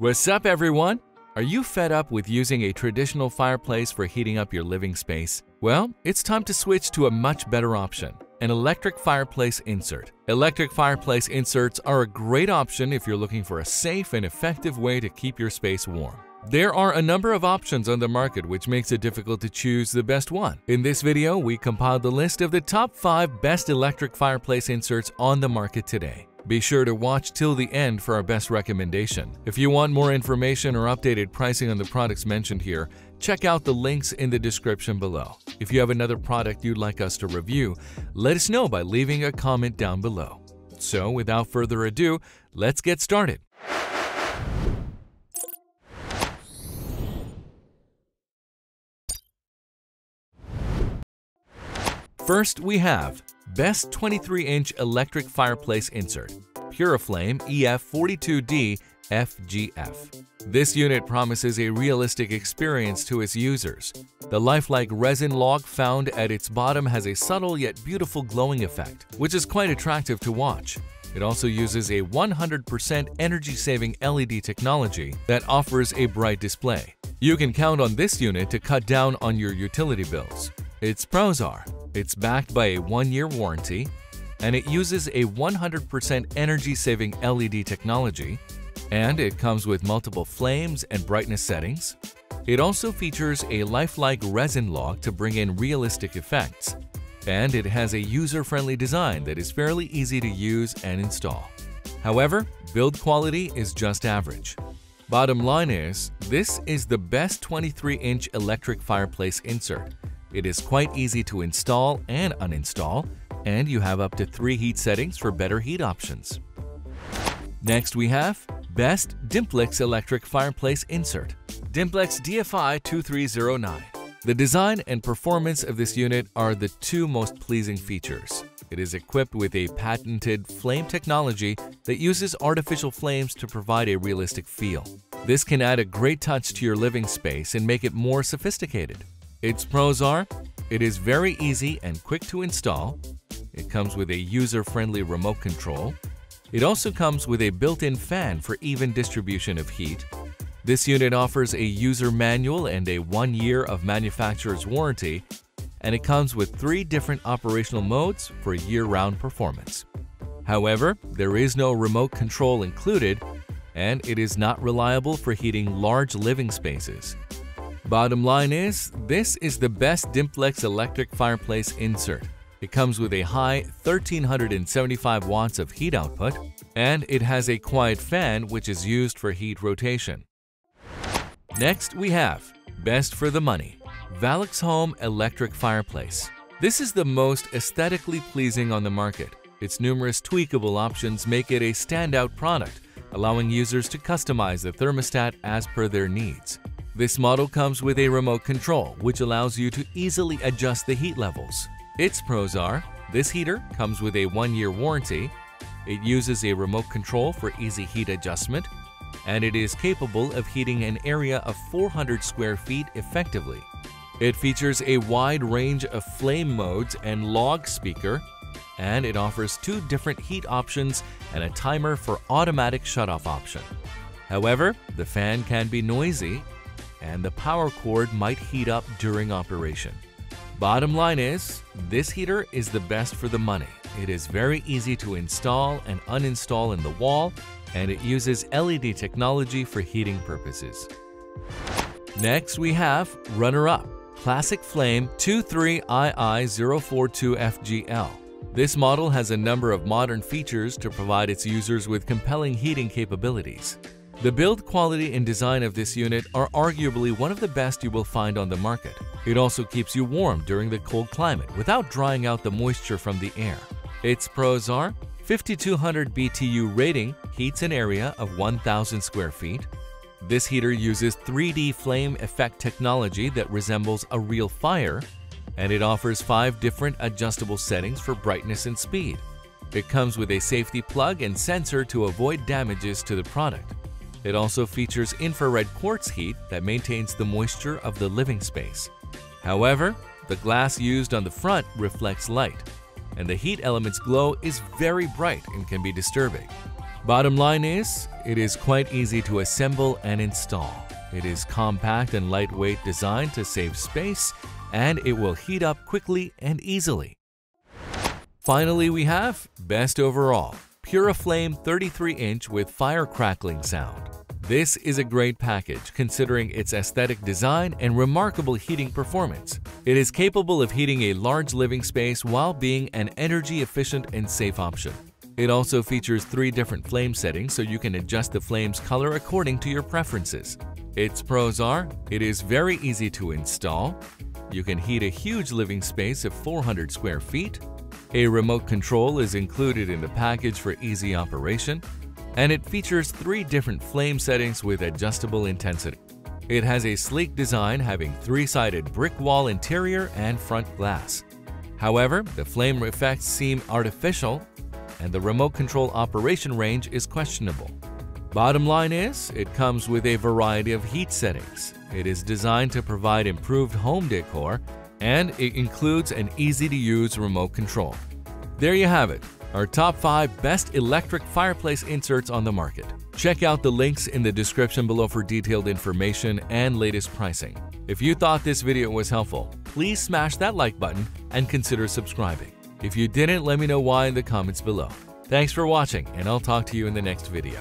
What's up, everyone? Are you fed up with using a traditional fireplace for heating up your living space? Well, it's time to switch to a much better option, an electric fireplace insert. Electric fireplace inserts are a great option if you're looking for a safe and effective way to keep your space warm. There are a number of options on the market, which makes it difficult to choose the best one. In this video, we compiled the list of the top 5 best electric fireplace inserts on the market today. Be sure to watch till the end for our best recommendation. If you want more information or updated pricing on the products mentioned here, check out the links in the description below. If you have another product you'd like us to review, let us know by leaving a comment down below. So without further ado, let's get started. First, we have best 23-inch electric fireplace insert, PuraFlame EF42D FGF. This unit promises a realistic experience to its users. The lifelike resin log found at its bottom has a subtle yet beautiful glowing effect, which is quite attractive to watch. It also uses a 100% energy-saving LED technology that offers a bright display. You can count on this unit to cut down on your utility bills. Its pros are: it's backed by a 1-year warranty, and it uses a 100% energy-saving LED technology, and it comes with multiple flames and brightness settings. It also features a lifelike resin log to bring in realistic effects, and it has a user-friendly design that is fairly easy to use and install. However, build quality is just average. Bottom line is, this is the best 23-inch electric fireplace insert. It is quite easy to install and uninstall, and you have up to 3 heat settings for better heat options. Next we have best Dimplex electric fireplace insert, Dimplex DFI 2309. The design and performance of this unit are the 2 most pleasing features. It is equipped with a patented flame technology that uses artificial flames to provide a realistic feel. This can add a great touch to your living space and make it more sophisticated. Its pros are: it is very easy and quick to install. It comes with a user-friendly remote control. It also comes with a built-in fan for even distribution of heat. This unit offers a user manual and a 1 year of manufacturer's warranty, and it comes with 3 different operational modes for year-round performance. However, there is no remote control included, and it is not reliable for heating large living spaces. Bottom line is, this is the best Dimplex electric fireplace insert. It comes with a high 1375 watts of heat output, and it has a quiet fan which is used for heat rotation. Next we have best for the money, Valuxhome electric fireplace. This is the most aesthetically pleasing on the market. Its numerous tweakable options make it a standout product, allowing users to customize the thermostat as per their needs. This model comes with a remote control, which allows you to easily adjust the heat levels. Its pros are: this heater comes with a 1-year warranty, it uses a remote control for easy heat adjustment, and it is capable of heating an area of 400 square feet effectively. It features a wide range of flame modes and log speaker, and it offers 2 different heat options and a timer for automatic shutoff option. However, the fan can be noisy, and the power cord might heat up during operation. Bottom line is, this heater is the best for the money. It is very easy to install and uninstall in the wall, and it uses LED technology for heating purposes. Next we have runner-up, Classic Flame 23II042FGL. This model has a number of modern features to provide its users with compelling heating capabilities. The build quality and design of this unit are arguably one of the best you will find on the market. It also keeps you warm during the cold climate without drying out the moisture from the air. Its pros are: 5200 BTU rating, heats an area of 1000 square feet. This heater uses 3D flame effect technology that resembles a real fire, and it offers 5 different adjustable settings for brightness and speed. It comes with a safety plug and sensor to avoid damages to the product. It also features infrared quartz heat that maintains the moisture of the living space. However, the glass used on the front reflects light, and the heat element's glow is very bright and can be disturbing. Bottom line is, it is quite easy to assemble and install. It is compact and lightweight, designed to save space, and it will heat up quickly and easily. Finally, we have Best Overall, PuraFlame 33-inch with fire crackling sound. This is a great package considering its aesthetic design and remarkable heating performance. It is capable of heating a large living space while being an energy-efficient and safe option. It also features 3 different flame settings so you can adjust the flame's color according to your preferences. Its pros are, it is very easy to install. You can heat a huge living space of 400 square feet. A remote control is included in the package for easy operation. And it features 3 different flame settings with adjustable intensity. It has a sleek design having 3-sided brick wall interior and front glass. However, the flame effects seem artificial and the remote control operation range is questionable. Bottom line is, it comes with a variety of heat settings. It is designed to provide improved home decor and it includes an easy-to-use remote control. There you have it. Our top 5 best electric fireplace inserts on the market. Check out the links in the description below for detailed information and latest pricing. If you thought this video was helpful, please smash that like button and consider subscribing. If you didn't, let me know why in the comments below. Thanks for watching, and I'll talk to you in the next video.